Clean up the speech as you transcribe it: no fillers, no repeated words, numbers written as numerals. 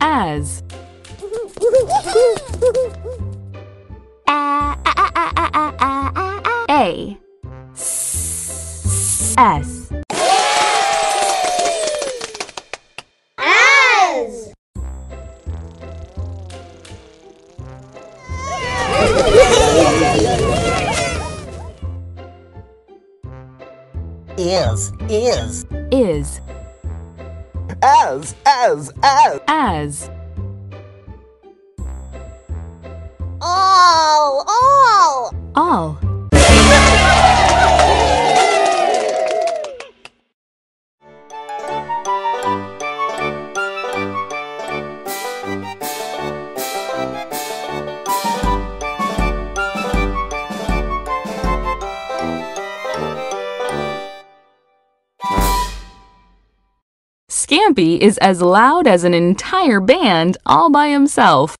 As. A. S. As. Is. As. All. Scampi is as loud as an entire band all by himself.